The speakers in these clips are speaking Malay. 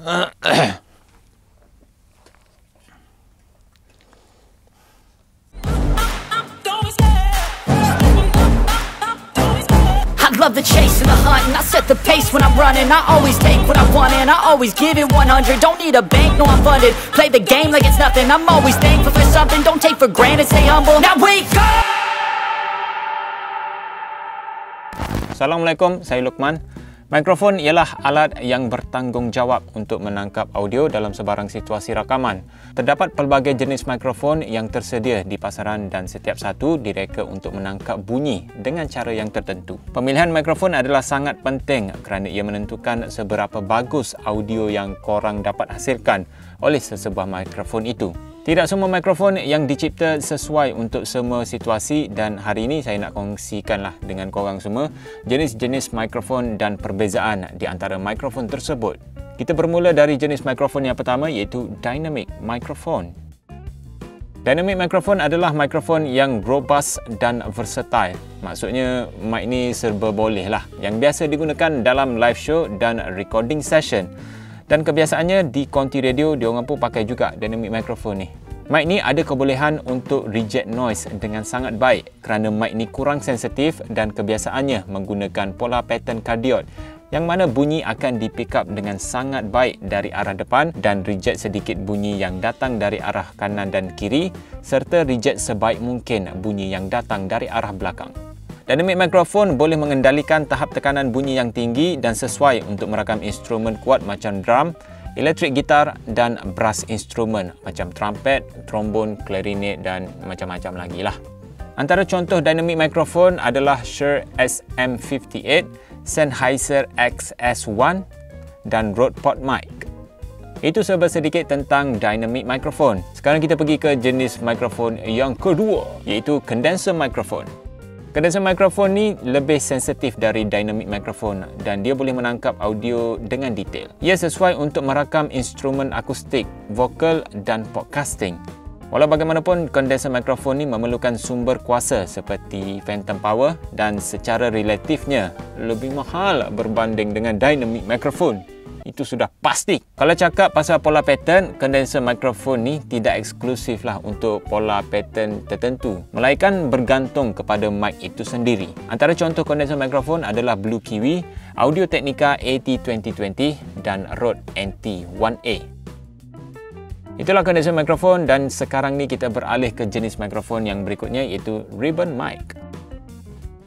Love the chase and the hunt, and I set the pace when I'm running. I always take what I want and I always give it 100. Don't need a bank, no I'm funded. Play the game like it's nothing. I'm always thankful for something. Don't take for granted, stay humble. Now wake up! Assalamualaikum, saya Lukman. Mikrofon ialah alat yang bertanggungjawab untuk menangkap audio dalam sebarang situasi rakaman. Terdapat pelbagai jenis mikrofon yang tersedia di pasaran dan setiap satu direka untuk menangkap bunyi dengan cara yang tertentu. Pemilihan mikrofon adalah sangat penting kerana ia menentukan seberapa bagus audio yang korang dapat hasilkan oleh sesebuah mikrofon itu. Tidak semua mikrofon yang dicipta sesuai untuk semua situasi, dan hari ini saya nak kongsikanlah dengan korang semua jenis-jenis mikrofon dan perbezaan di antara mikrofon tersebut. Kita bermula dari jenis mikrofon yang pertama, iaitu dynamic microphone. Dynamic microphone adalah mikrofon yang robust dan versatile. Maksudnya, mic ni serba boleh lah, yang biasa digunakan dalam live show dan recording session. Dan kebiasaannya di konti radio, diorang pun pakai juga dynamic microphone ni. Mic ni ada kebolehan untuk reject noise dengan sangat baik kerana mic ni kurang sensitif dan kebiasaannya menggunakan pola pattern cardioid yang mana bunyi akan di-pick up dengan sangat baik dari arah depan dan reject sedikit bunyi yang datang dari arah kanan dan kiri, serta reject sebaik mungkin bunyi yang datang dari arah belakang. Dynamic microphone boleh mengendalikan tahap tekanan bunyi yang tinggi dan sesuai untuk merakam instrumen kuat macam drum, elektrik gitar dan brass instrumen macam trumpet, trombon, klarinet dan macam-macam lagi lah. Antara contoh dynamic microphone adalah Shure SM58, Sennheiser XS1 dan Rode Pod Mic. Itu serba sedikit tentang dynamic microphone. Sekarang kita pergi ke jenis mikrofon yang kedua, iaitu condenser microphone. Condenser microphone ni lebih sensitif dari dynamic microphone dan dia boleh menangkap audio dengan detail. Ia sesuai untuk merakam instrumen akustik, vokal dan podcasting. Walau bagaimanapun, condenser microphone ni memerlukan sumber kuasa seperti phantom power dan secara relatifnya lebih mahal berbanding dengan dynamic microphone. Itu sudah pasti. Kalau cakap pasal pola pattern, condenser microphone ni tidak eksklusif lah untuk pola pattern tertentu, melainkan bergantung kepada mic itu sendiri. Antara contoh condenser microphone adalah Blue Kiwi, Audio Technica AT2020 dan Rode NT1A. Itulah condenser microphone, dan sekarang ni kita beralih ke jenis mikrofon yang berikutnya, iaitu ribbon mic.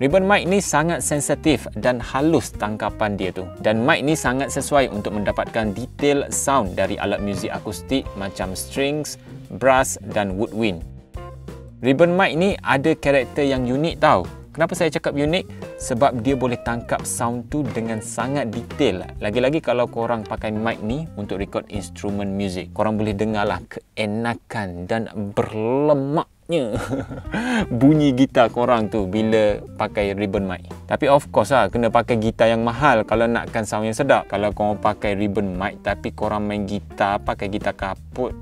Ribbon mic ni sangat sensitif dan halus tangkapan dia tu. Dan mic ni sangat sesuai untuk mendapatkan detail sound dari alat muzik akustik macam strings, brass dan woodwind. Ribbon mic ni ada karakter yang unik tau. Kenapa saya cakap unik? Sebab dia boleh tangkap sound tu dengan sangat detail. Lagi-lagi kalau korang pakai mic ni untuk record instrumen muzik, korang boleh dengarlah keenakan dan berlemaknya bunyi gitar korang tu bila pakai ribbon mic. Tapi of course lah, kena pakai gitar yang mahal kalau nakkan sound yang sedap. Kalau korang pakai ribbon mic tapi korang main gitar, pakai gitar kaput,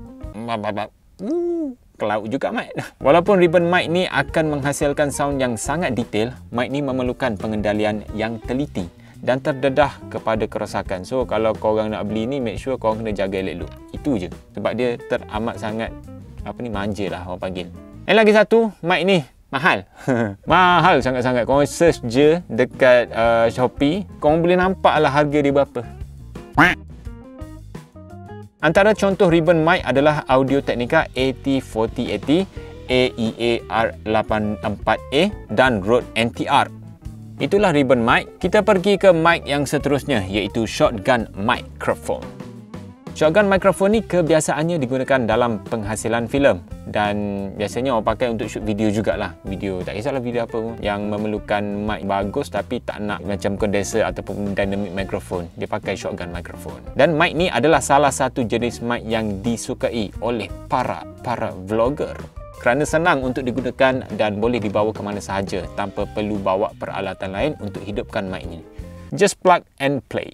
laut juga mic. Walaupun ribbon mic ni akan menghasilkan sound yang sangat detail, mic ni memerlukan pengendalian yang teliti dan terdedah kepada kerosakan. So kalau korang nak beli ni, make sure korang kena jaga elok-elok. Itu je. Sebab dia teramat sangat manja lah orang panggil. Dan lagi satu, mic ni mahal. Mahal sangat-sangat. Korang search je dekat Shopee, korang boleh nampak lah harga dia berapa. Antara contoh ribbon mic adalah Audio Technica AT4080, AEA R84A dan Rode NTR. Itulah ribbon mic. Kita pergi ke mic yang seterusnya, iaitu shotgun microphone. Shotgun microphone ni kebiasaannya digunakan dalam penghasilan filem dan biasanya orang pakai untuk shoot video jugalah. Video, tak kisahlah video apa pun, yang memerlukan mic bagus tapi tak nak macam condenser ataupun dynamic microphone, dia pakai shotgun microphone. Dan mic ni adalah salah satu jenis mic yang disukai oleh para vlogger kerana senang untuk digunakan dan boleh dibawa ke mana sahaja tanpa perlu bawa peralatan lain untuk hidupkan mic ni. Just plug and play.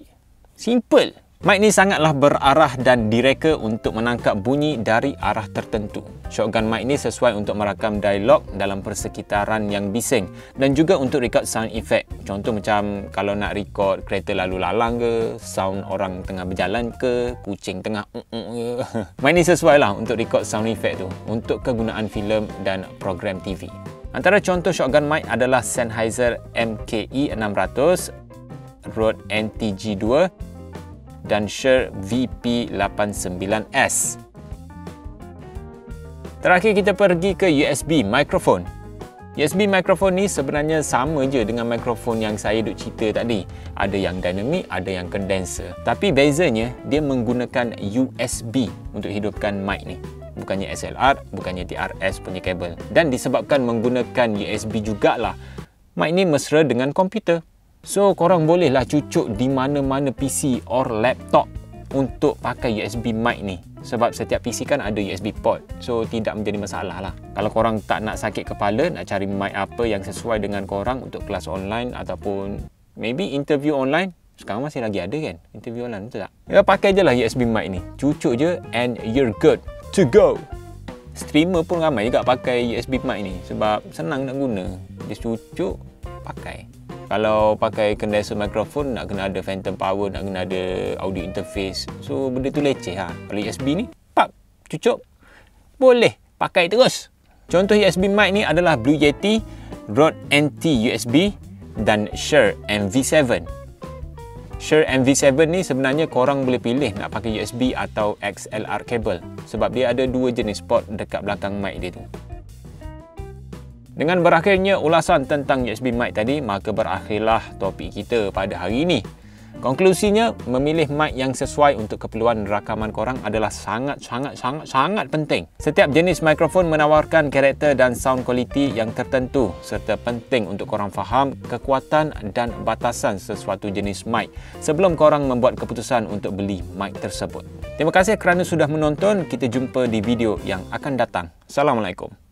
Simple. Mic ni sangatlah berarah dan direka untuk menangkap bunyi dari arah tertentu. Shotgun mic ni sesuai untuk merakam dialog dalam persekitaran yang bising dan juga untuk record sound effect. Contoh macam kalau nak record kereta lalu lalang ke, sound orang tengah berjalan ke, kucing tengah Mic ni sesuai lah untuk record sound effect tu untuk kegunaan filem dan program TV. Antara contoh shotgun mic adalah Sennheiser MKE 600, Road NTG2 dan Shure VP89S. Terakhir kita pergi ke USB microphone. USB microphone ni sebenarnya sama je dengan mikrofon yang saya duk cerita tadi. Ada yang dynamic, ada yang condenser. Tapi bezanya dia menggunakan USB untuk hidupkan mic ni. Bukannya XLR, bukannya TRS punya kabel. Dan disebabkan menggunakan USB jugalah, mic ni mesra dengan komputer. So, korang bolehlah cucuk di mana-mana PC or laptop untuk pakai USB mic ni. Sebab setiap PC kan ada USB port. So, tidak menjadi masalah lah. Kalau korang tak nak sakit kepala, nak cari mic apa yang sesuai dengan korang untuk kelas online ataupun maybe interview online. Sekarang masih lagi ada kan? Interview online, betul tak? Ya, pakai je lah USB mic ni. Cucuk je and you're good to go. Streamer pun ramai juga pakai USB mic ni. Sebab senang nak guna. Dia cucuk, pakai. Kalau pakai condenser mikrofon, nak kena ada phantom power, nak kena ada audio interface. So, benda tu leceh lah. Kalau USB ni, pak, cucuk. Boleh, pakai terus. Contoh USB mic ni adalah Blue Yeti, Rode NT USB dan Shure MV7. Shure MV7 ni sebenarnya korang boleh pilih nak pakai USB atau XLR kabel. Sebab dia ada dua jenis port dekat belakang mic dia tu. Dengan berakhirnya ulasan tentang USB mic tadi, maka berakhirlah topik kita pada hari ini. Konklusinya, memilih mic yang sesuai untuk keperluan rakaman korang adalah sangat penting. Setiap jenis mikrofon menawarkan karakter dan sound quality yang tertentu serta penting untuk korang faham kekuatan dan batasan sesuatu jenis mic sebelum korang membuat keputusan untuk beli mic tersebut. Terima kasih kerana sudah menonton. Kita jumpa di video yang akan datang. Assalamualaikum.